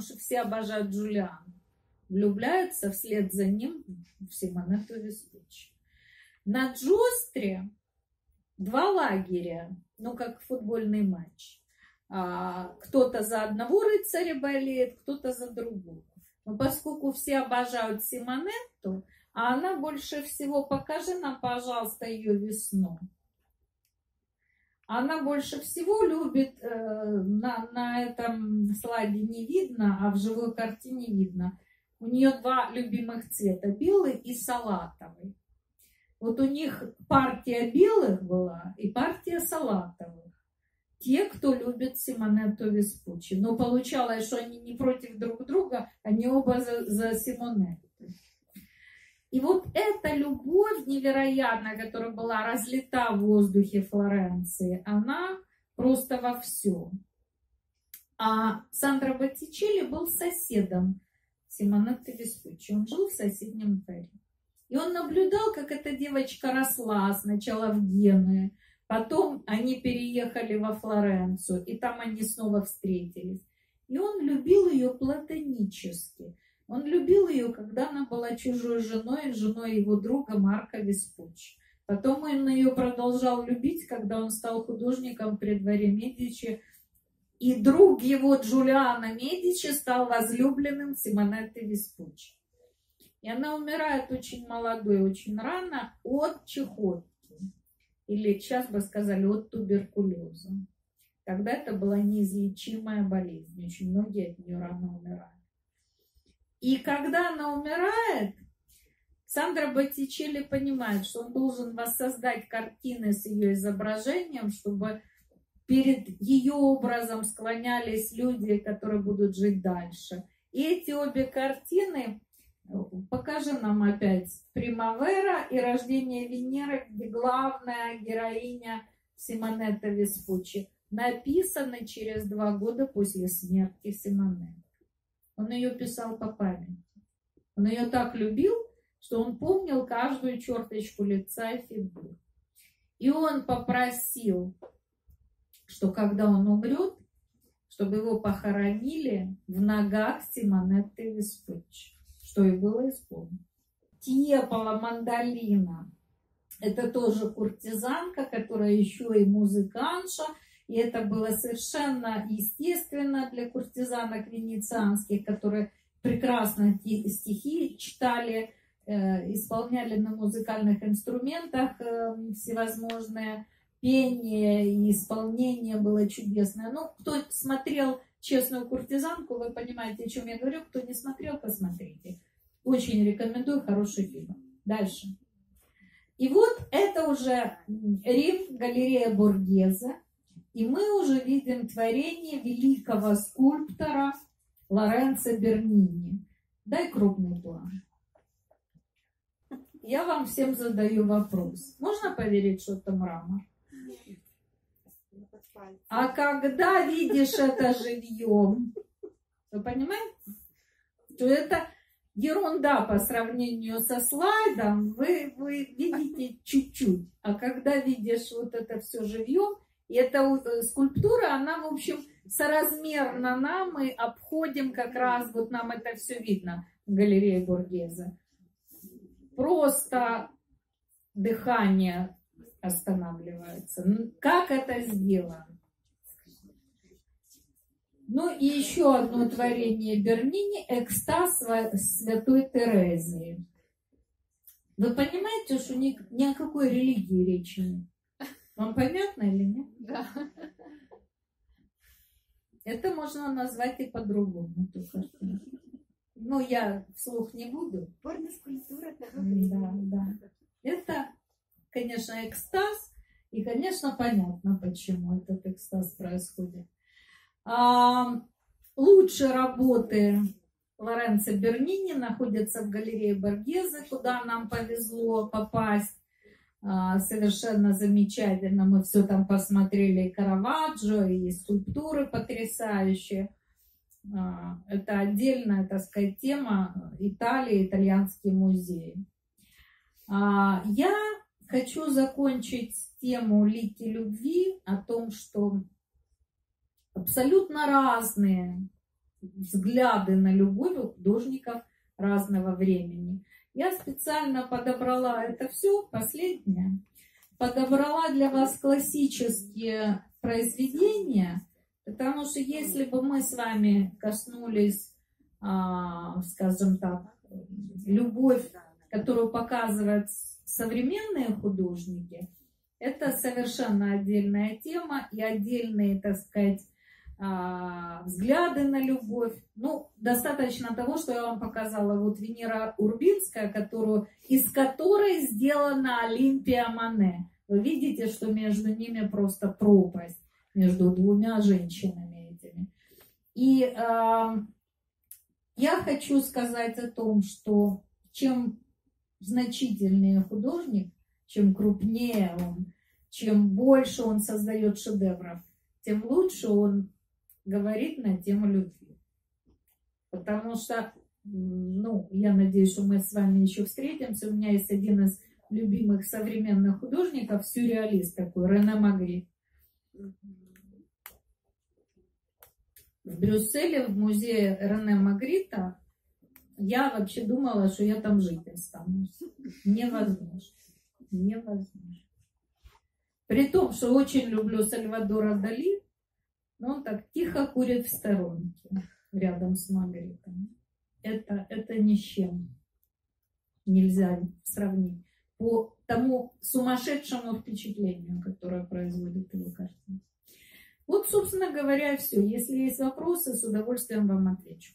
потому что все обожают Джулиана, влюбляются вслед за ним в Симонетту Веспуччи. На Джостре два лагеря, ну как футбольный матч. Кто-то за одного рыцаря болеет, кто-то за другого. Но поскольку все обожают Симонетту, а она больше всего, покажи нам, пожалуйста, ее весну. Она больше всего любит, на этом слайде не видно, а в живой картине видно. У нее два любимых цвета, белый и салатовый. Вот у них партия белых была и партия салатовых. Те, кто любит Симонетту Веспуччи. Но получалось, что они не против друг друга, они оба за Симонетту. И вот эта любовь невероятная, которая была разлита в воздухе Флоренции, она просто во всем. А Сандро Боттичелли был соседом Симонетты Веспуччи. Он жил в соседнем дворе. И он наблюдал, как эта девочка росла сначала в Генуе, потом они переехали во Флоренцию, и там они снова встретились. И он любил ее платонически. Он любил ее, когда она была чужой женой, женой его друга Марко Веспуччи. Потом он ее продолжал любить, когда он стал художником при дворе Медичи. И друг его Джулиано Медичи стал возлюбленным Симонетты Веспуччи. И она умирает очень молодой, очень рано от чехотки. Или сейчас бы сказали, от туберкулеза. Тогда это была неизлечимая болезнь. Очень многие от нее рано умирают. И когда она умирает, Сандро Боттичелли понимает, что он должен воссоздать картины с ее изображением, чтобы перед ее образом склонялись люди, которые будут жить дальше. И эти обе картины, покажи нам опять, «Примавера» и «Рождение Венеры», где главная героиня Симонетта Веспуччи, написаны через 2 года после смерти Симонетты. Он ее писал по памяти. Он ее так любил, что он помнил каждую черточку лица и фигуры. И он попросил, что когда он умрет, чтобы его похоронили в ногах Симонетты Веспуччи, что и было исполнено. Типала Мандалина. Это тоже куртизанка, которая еще и музыкантша. И это было совершенно естественно для куртизанок венецианских, которые прекрасно стихи читали, исполняли на музыкальных инструментах всевозможные пения, и исполнение было чудесное. Ну, кто смотрел «Честную куртизанку», вы понимаете, о чем я говорю. Кто не смотрел, посмотрите. Очень рекомендую, хороший фильм. Дальше. И вот это уже Рим, галерея Боргеза. И мы уже видим творение великого скульптора Лоренцо Бернини. Дай крупный план. Я вам всем задаю вопрос. Можно поверить, что это мрамор? А когда видишь это живьем, вы понимаете, что это ерунда по сравнению со слайдом. Вы видите чуть-чуть. А когда видишь вот это все живьем, и эта скульптура, она, в общем, соразмерна нам, мы обходим как раз, вот нам это все видно в галерее Боргеза. Просто дыхание останавливается. Как это сделано? Ну и еще одно творение Бернини – «Экстаз святой Терезии». Вы понимаете, что ни о какой религии речи нет? Вам понятно или нет? Да. Это можно назвать и по-другому. Но я вслух не буду. Порно-скульптура. Да, да. Это, конечно, экстаз. И, конечно, понятно, почему этот экстаз происходит. Лучшие работы Лоренцо Бернини находятся в галерее Боргезе, куда нам повезло попасть. Совершенно замечательно. Мы все там посмотрели. И Караваджо, и скульптуры потрясающие. Это отдельная, так сказать, тема Италии, итальянские музеи. Я хочу закончить тему лики любви о том, что абсолютно разные взгляды на любовь у художников разного времени. Я специально подобрала это все, последнее. Подобрала для вас классические произведения, потому что если бы мы с вами коснулись, скажем так, любовь, которую показывают современные художники, это совершенно отдельная тема и отдельные, так сказать, взгляды на любовь. Ну, достаточно того, что я вам показала. Вот Венера Урбинская, из которой сделана Олимпия Мане. Вы видите, что между ними просто пропасть, между двумя женщинами этими. И я хочу сказать о том, что чем значительнее художник, чем крупнее он, чем больше он создает шедевров, тем лучше он говорит на тему любви. Потому что, ну, я надеюсь, что мы с вами еще встретимся. У меня есть один из любимых современных художников, сюрреалист такой, Рене Магритт. В Брюсселе, в музее Рене Магритта, я вообще думала, что я там жить останусь. Невозможно. Невозможно. При том, что очень люблю Сальвадора Дали, но он так тихо курит в сторонке рядом с Магритом. Это ни с чем нельзя сравнить. По тому сумасшедшему впечатлению, которое производит его картина. Вот, собственно говоря, все. Если есть вопросы, с удовольствием вам отвечу.